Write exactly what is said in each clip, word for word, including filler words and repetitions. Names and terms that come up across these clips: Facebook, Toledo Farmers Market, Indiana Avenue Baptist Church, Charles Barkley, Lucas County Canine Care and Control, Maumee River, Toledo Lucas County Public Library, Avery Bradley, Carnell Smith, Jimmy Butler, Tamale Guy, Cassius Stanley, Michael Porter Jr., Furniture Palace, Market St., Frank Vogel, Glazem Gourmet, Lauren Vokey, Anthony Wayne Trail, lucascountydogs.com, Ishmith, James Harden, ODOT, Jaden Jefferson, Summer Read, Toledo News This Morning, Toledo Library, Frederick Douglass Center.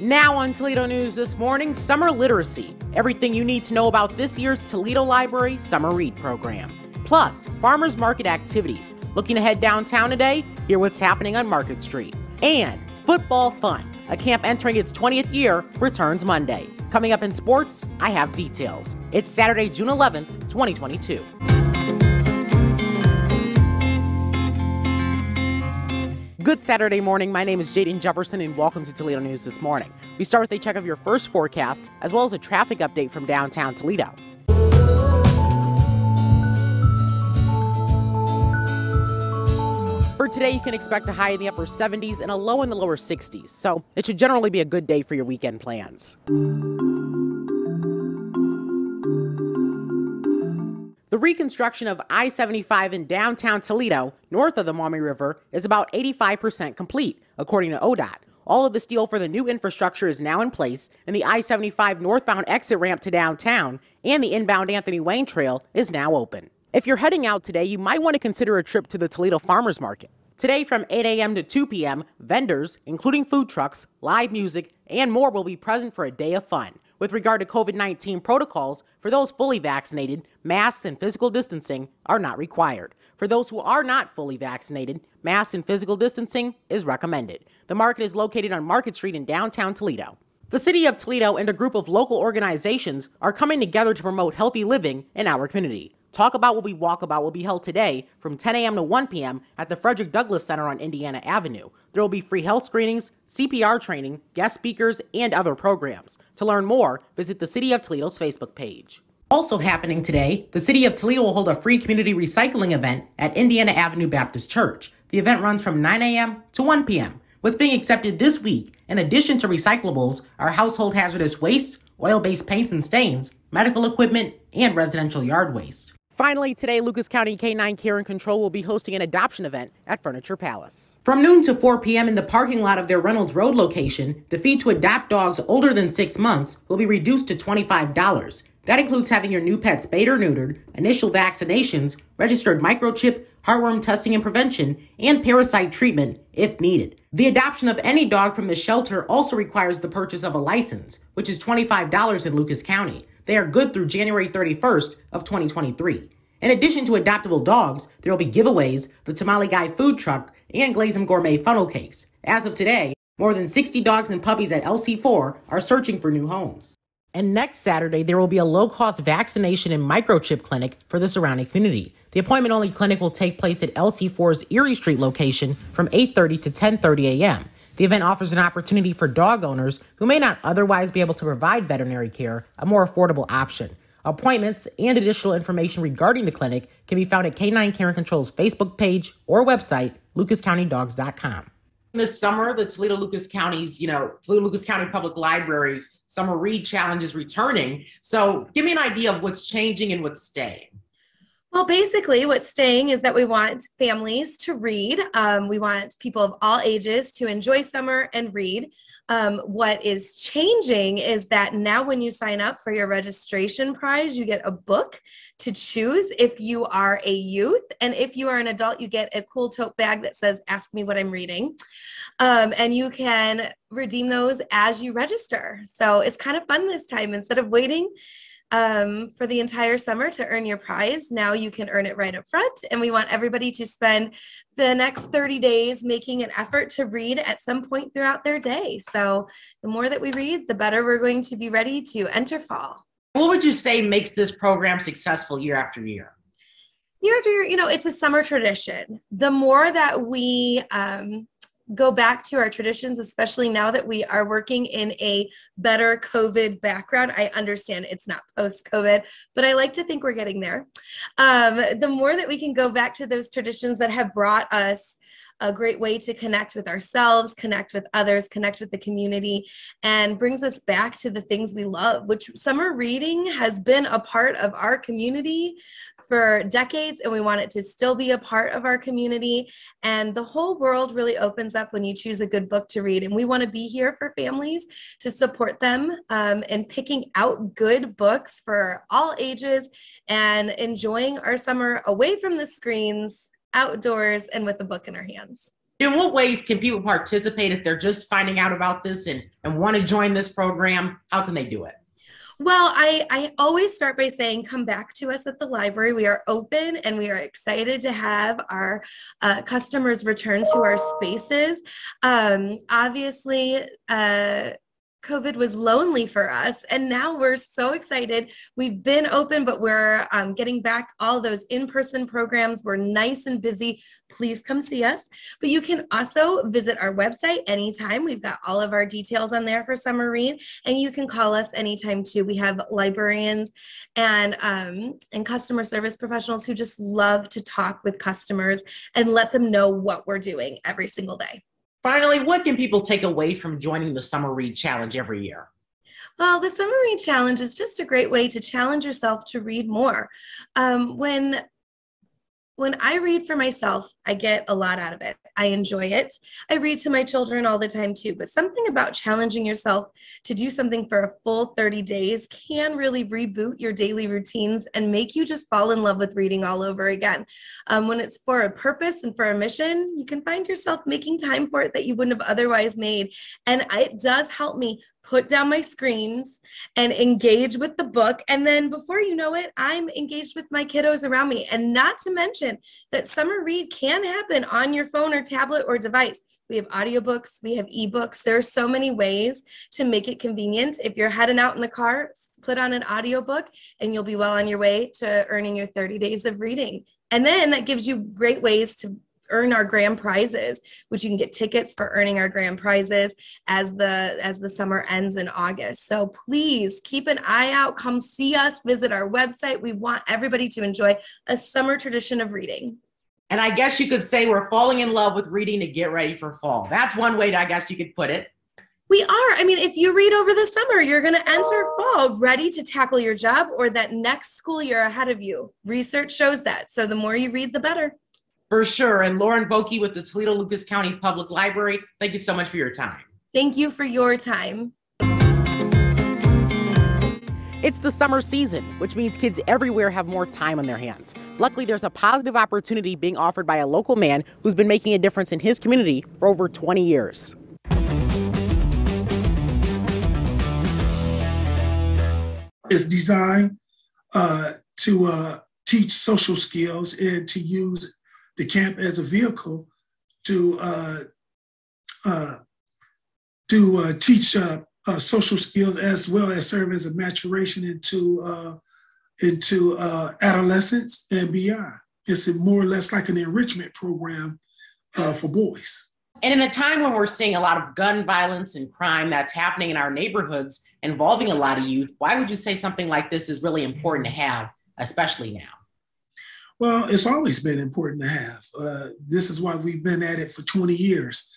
Now on Toledo News this morning, Summer Literacy. Everything you need to know about this year's Toledo Library Summer Read Program. Plus, farmers market activities. Looking ahead downtown today, hear what's happening on Market Street. And football fun. A camp entering its twentieth year returns Monday. Coming up in sports, I have details. It's Saturday, June eleventh, twenty twenty-two. Good Saturday morning. My name is Jaden Jefferson and welcome to Toledo News this morning. We start with a check of your first forecast as well as a traffic update from downtown Toledo. For today, you can expect a high in the upper seventies and a low in the lower sixties, so it should generally be a good day for your weekend plans. The reconstruction of I seventy-five in downtown Toledo, north of the Maumee River, is about eighty-five percent complete, according to O D O T. All of the steel for the new infrastructure is now in place, and the I seventy-five northbound exit ramp to downtown and the inbound Anthony Wayne Trail is now open. If you're heading out today, you might want to consider a trip to the Toledo Farmers Market. Today from eight a m to two p m, vendors, including food trucks, live music, and more will be present for a day of fun. With regard to COVID nineteen protocols, for those fully vaccinated, masks and physical distancing are not required. For those who are not fully vaccinated, masks and physical distancing is recommended. The market is located on Market Street in downtown Toledo. The City of Toledo and a group of local organizations are coming together to promote healthy living in our community. Talk About What We Walk About will be held today from ten a m to one p m at the Frederick Douglass Center on Indiana Avenue. There will be free health screenings, C P R training, guest speakers, and other programs. To learn more, visit the City of Toledo's Facebook page. Also happening today, the City of Toledo will hold a free community recycling event at Indiana Avenue Baptist Church. The event runs from nine a m to one p m What's being accepted this week, in addition to recyclables, are household hazardous waste, oil-based paints and stains, medical equipment, and residential yard waste. Finally, today, Lucas County Canine Care and Control will be hosting an adoption event at Furniture Palace. From noon to four p m in the parking lot of their Reynolds Road location, the fee to adopt dogs older than six months will be reduced to twenty-five dollars. That includes having your new pet spayed or neutered, initial vaccinations, registered microchip, heartworm testing and prevention, and parasite treatment if needed. The adoption of any dog from the shelter also requires the purchase of a license, which is twenty-five dollars in Lucas County. They are good through January thirty-first of twenty twenty-three. In addition to adoptable dogs, there will be giveaways, the Tamale Guy food truck, and Glazem Gourmet funnel cakes. As of today, more than sixty dogs and puppies at L C four are searching for new homes. And next Saturday, there will be a low-cost vaccination and microchip clinic for the surrounding community. The appointment-only clinic will take place at L C four's Erie Street location from eight thirty to ten thirty a m The event offers an opportunity for dog owners who may not otherwise be able to provide veterinary care a more affordable option. Appointments and additional information regarding the clinic can be found at Canine Care and Control's Facebook page or website, lucas county dogs dot com. This summer, the Toledo Lucas County's, you know, Toledo Lucas County Public Library's Summer Read Challenge is returning. So give me an idea of what's changing and what's staying. Well, basically what's staying is that we want families to read. Um, we want people of all ages to enjoy summer and read. Um, what is changing is that now when you sign up for your registration prize, you get a book to choose if you are a youth. And if you are an adult, you get a cool tote bag that says, "Ask me what I'm reading." Um, and you can redeem those as you register. So it's kind of fun this time. Instead of waiting Um, for the entire summer to earn your prize, now you can earn it right up front. And we want everybody to spend the next thirty days making an effort to read at some point throughout their day. So the more that we read, the better we're going to be ready to enter fall. What would you say makes this program successful year after year? Year after year, you know, it's a summer tradition. The more that we um, go back to our traditions, especially now that we are working in a better COVID background. I understand it's not post-COVID, but I like to think we're getting there. Um, the more that we can go back to those traditions that have brought us a great way to connect with ourselves, connect with others, connect with the community, and brings us back to the things we love, which summer reading has been a part of our community for decades, and we want it to still be a part of our community. And the whole world really opens up when you choose a good book to read. And we want to be here for families to support them um, in picking out good books for all ages and enjoying our summer away from the screens, outdoors, and with a book in our hands. in what ways can people participate if they're just finding out about this and, and want to join this program? How can they do it? Well, I, I always start by saying, come back to us at the library. We are open and we are excited to have our uh, customers return to our spaces. Um, obviously, uh, COVID was lonely for us, and now we're so excited. We've been open, but we're um, getting back all those in-person programs. We're nice and busy. Please come see us. But you can also visit our website anytime. We've got all of our details on there for summer read, and you can call us anytime too. We have librarians and, um, and customer service professionals who just love to talk with customers and let them know what we're doing every single day. Finally, what can people take away from joining the Summer Read Challenge every year? Well, the Summer Read Challenge is just a great way to challenge yourself to read more. Um, when, when I read for myself, I get a lot out of it. I enjoy it. I read to my children all the time too, but something about challenging yourself to do something for a full thirty days can really reboot your daily routines and make you just fall in love with reading all over again. Um, when it's for a purpose and for a mission, you can find yourself making time for it that you wouldn't have otherwise made. And it does help me put down my screens and engage with the book. And then before you know it, I'm engaged with my kiddos around me. And not to mention that summer read can happen on your phone or tablet or device. We have audiobooks, we have ebooks. There are so many ways to make it convenient. If you're heading out in the car, put on an audiobook and you'll be well on your way to earning your thirty days of reading. And then that gives you great ways to earn our grand prizes, which you can get tickets for earning our grand prizes as the as the summer ends in August. So please keep an eye out. Come see us, visit our website. We want everybody to enjoy a summer tradition of reading. And I guess you could say we're falling in love with reading to get ready for fall. That's one way I guess you could put it. We are. I mean, if you read over the summer, you're going to enter fall ready to tackle your job or that next school year ahead of you. Research shows that. So the more you read, the better. For sure. And Lauren Vokey with the Toledo Lucas County Public Library, thank you so much for your time. Thank you for your time. It's the summer season, which means kids everywhere have more time on their hands. Luckily, there's a positive opportunity being offered by a local man who's been making a difference in his community for over twenty years. It's designed uh, to uh, teach social skills and to use the camp as a vehicle to uh, uh, to uh, teach uh, uh, social skills as well as serve as a maturation into uh, into uh, adolescence and beyond. It's more or less like an enrichment program uh, for boys. And in a time when we're seeing a lot of gun violence and crime that's happening in our neighborhoods involving a lot of youth, why would you say something like this is really important to have, especially now? Well, it's always been important to have. Uh, this is why we've been at it for twenty years.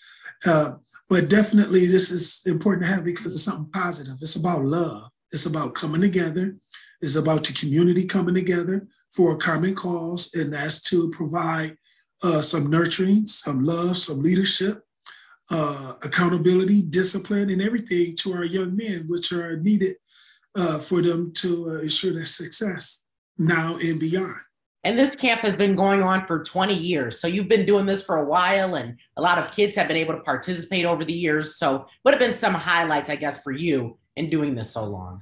Uh, but definitely this is important to have because it's something positive. It's about love. It's about coming together. It's about the community coming together for a common cause, and that's to provide uh, some nurturing, some love, some leadership, uh, accountability, discipline, and everything to our young men, which are needed uh, for them to uh, ensure their success now and beyond. And this camp has been going on for twenty years. So you've been doing this for a while, and a lot of kids have been able to participate over the years. So what have been some highlights, I guess, for you in doing this so long?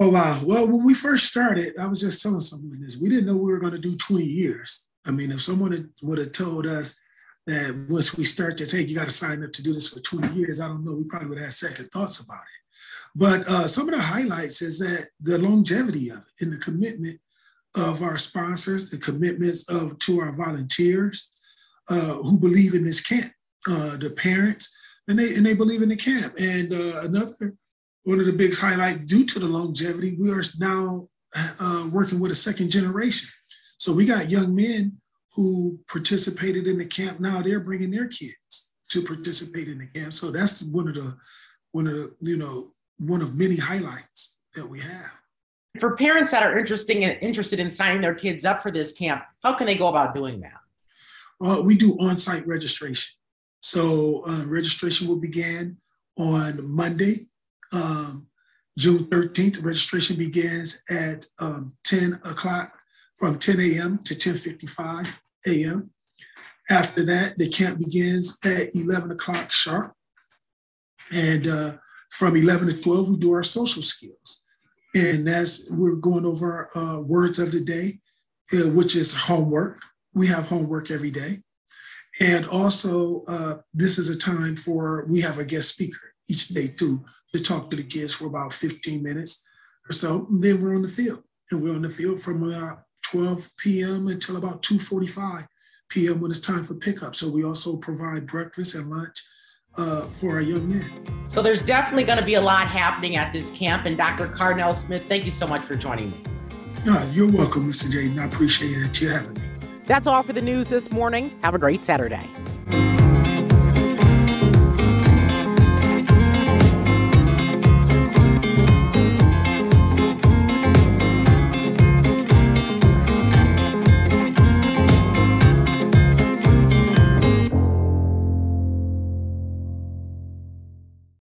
Oh, wow. Well, when we first started, I was just telling someone this. We didn't know we were going to do twenty years. I mean, if someone would have told us that once we start this, hey, you got to sign up to do this for twenty years, I don't know, we probably would have had second thoughts about it. But uh, some of the highlights is that the longevity of it and the commitment of our sponsors, the commitments of to our volunteers uh, who believe in this camp, uh, the parents, and they and they believe in the camp. And uh, another one of the big highlights, due to the longevity, we are now uh, working with a second generation. So we got young men who participated in the camp. Now they're bringing their kids to participate in the camp. So that's one of the one of the, you know one of many highlights that we have. For parents that are interested in, interested in signing their kids up for this camp, how can they go about doing that? Well, we do on-site registration. So uh, registration will begin on Monday, um, June thirteenth. Registration begins at um, ten o'clock, from ten a m to ten fifty-five a m After that, the camp begins at eleven o'clock sharp. And uh, from eleven to twelve, we do our social skills. And that's, we're going over our uh, words of the day, uh, which is homework. We have homework every day. And also, uh, this is a time for, we have a guest speaker each day too, to talk to the kids for about fifteen minutes or so. And then we're on the field. And we're on the field from about twelve p m until about two forty-five p m when it's time for pickup. So we also provide breakfast and lunch uh, for our young men. So there's definitely going to be a lot happening at this camp. And Doctor Carnell Smith, thank you so much for joining me. No, you're welcome, Mister Jaden. I appreciate that you're having me. That's all for the news this morning. Have a great Saturday.